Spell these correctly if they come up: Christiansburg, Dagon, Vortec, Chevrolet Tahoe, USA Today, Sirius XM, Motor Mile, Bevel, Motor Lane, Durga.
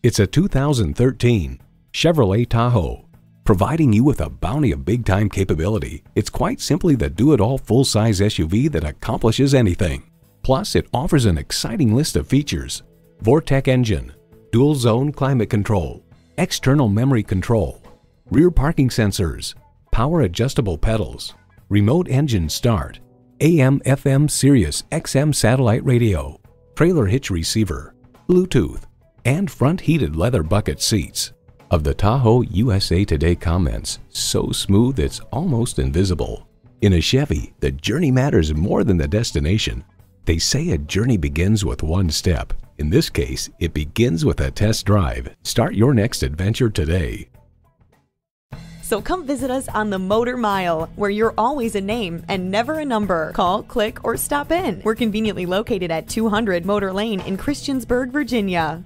It's a 2013 Chevrolet Tahoe. Providing you with a bounty of big-time capability, it's quite simply the do-it-all full-size SUV that accomplishes anything. Plus, it offers an exciting list of features: Vortec engine, dual-zone climate control, external memory control, rear parking sensors, power adjustable pedals, remote engine start, AM/FM Sirius XM satellite radio, trailer hitch receiver, Bluetooth, and front heated leather bucket seats. Of the Tahoe, USA Today comments, "So smooth it's almost invisible." In a Chevy, the journey matters more than the destination. They say a journey begins with one step. In this case, it begins with a test drive. Start your next adventure today. So come visit us on the Motor Mile, where you're always a name and never a number. Call, click, or stop in. We're conveniently located at 200 Motor Lane in Christiansburg, Virginia.